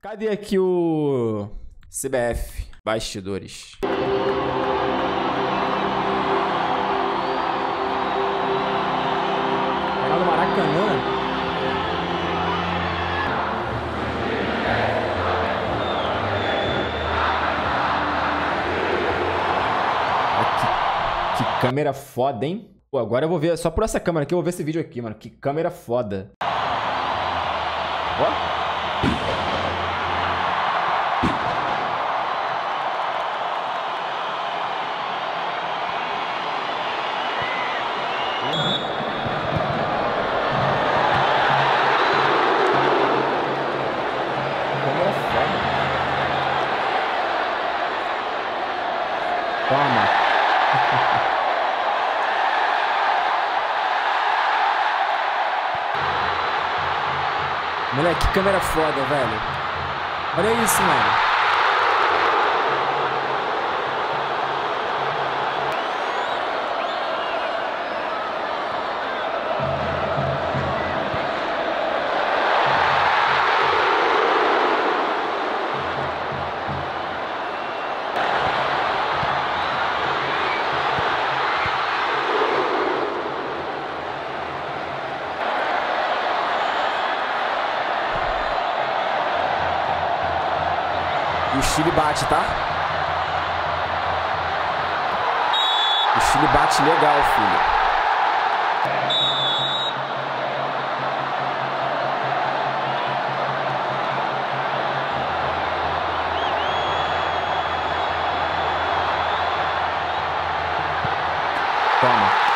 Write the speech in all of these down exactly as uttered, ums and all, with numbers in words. Cadê aqui o C B F? Bastidores. Lá no Maracanã. Que câmera foda, hein? Pô, agora eu vou ver, só por essa câmera aqui, eu vou ver esse vídeo aqui, mano. Que câmera foda. Ó. Toma. Moleque, que câmera foda, velho. Olha isso, mano. O Chile bate, tá? O Chile bate legal, filho. Toma.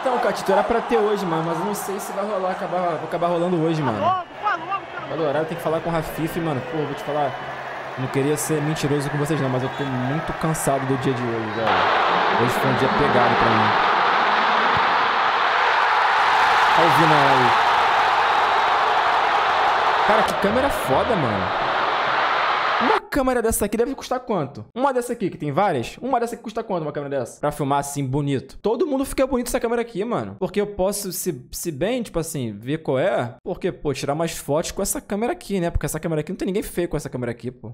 Então, Catito, era pra ter hoje, mano, mas eu não sei se vai rolar, acabar, vou acabar rolando hoje, mano. Olha o horário, tem que falar com o Rafife, mano. Pô, vou te falar, não queria ser mentiroso com vocês não, mas eu tô muito cansado do dia de hoje, velho. Hoje foi um dia pegado pra mim. Olha o Vina aí. Cara, que câmera foda, mano. Uma câmera dessa aqui deve custar quanto? Uma dessa aqui, que tem várias? Uma dessa aqui custa quanto, uma câmera dessa? Pra filmar assim, bonito. Todo mundo fica bonito essa câmera aqui, mano. Porque eu posso, se, se bem, tipo assim, ver qual é. Porque, pô, tirar mais fotos com essa câmera aqui, né? Porque essa câmera aqui, não tem ninguém feio com essa câmera aqui, pô.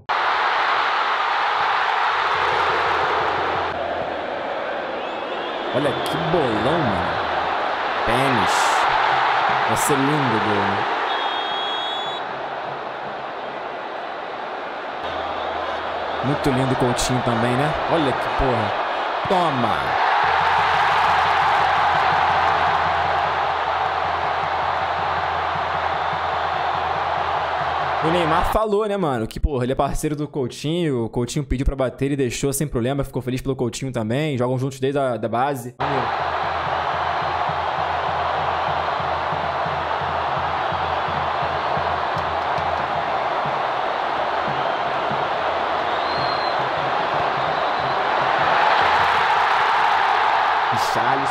Olha que bolão, mano. Pênis. Vai ser lindo, velho. Muito lindo o Coutinho também, né? Olha que porra. Toma! O Neymar falou, né, mano? Que, porra, ele é parceiro do Coutinho. O Coutinho pediu pra bater, ele deixou sem problema. Ficou feliz pelo Coutinho também. Jogam juntos desde a da base. CHILE.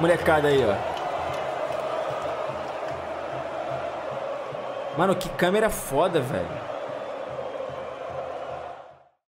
Molecada aí, ó. Mano, que câmera foda, velho.